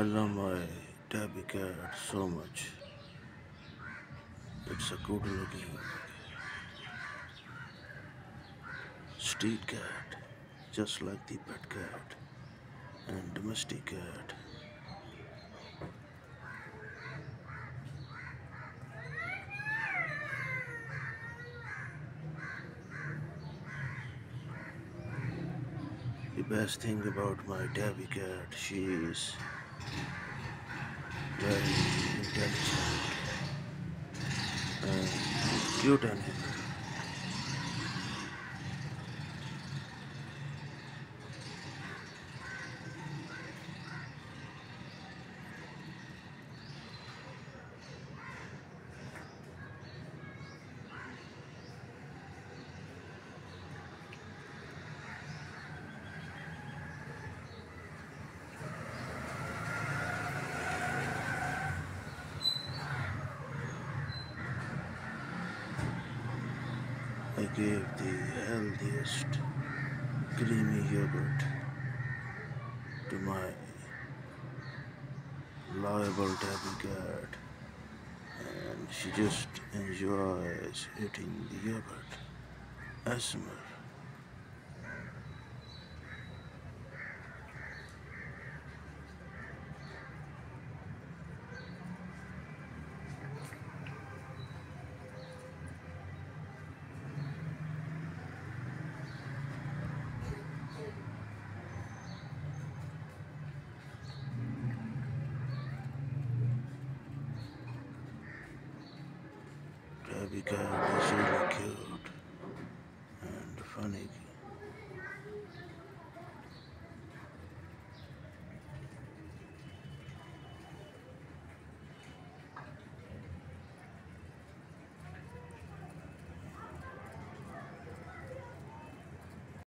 Alumni Tabby cared so much. It's a good looking street cat, just like the pet cat and domestic cat. The best thing about my tabby cat, she is very intelligent and cute animal. I gave the healthiest creamy yogurt to my loyal tabby cat, and she just enjoys eating the yogurt as much. Because it's really cute and funny.